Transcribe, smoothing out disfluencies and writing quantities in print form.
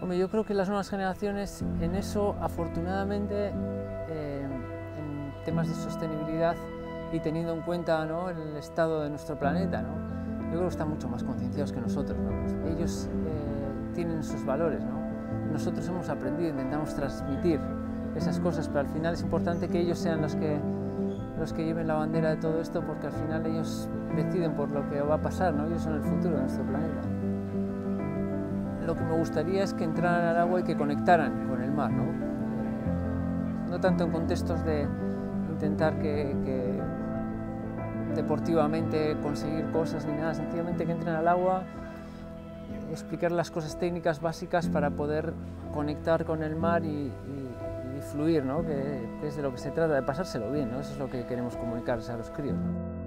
Hombre, yo creo que las nuevas generaciones en eso, afortunadamente, en temas de sostenibilidad y teniendo en cuenta, ¿no?, el estado de nuestro planeta, ¿no?, yo creo que están mucho más concienciados que nosotros, ¿no? Ellos tienen sus valores, ¿no? Nosotros hemos aprendido, intentamos transmitir esas cosas, pero al final es importante que ellos sean los que lleven la bandera de todo esto, porque al final ellos deciden por lo que va a pasar, ¿no? Ellos son el futuro de nuestro planeta. Lo que me gustaría es que entraran al agua y que conectaran con el mar, ¿no? No tanto en contextos de intentar que deportivamente conseguir cosas ni nada, sencillamente que entren al agua, explicar las cosas técnicas básicas para poder conectar con el mar y fluir, ¿no?, que es de lo que se trata, de pasárselo bien, ¿no? Eso es lo que queremos comunicarles a los críos, ¿no?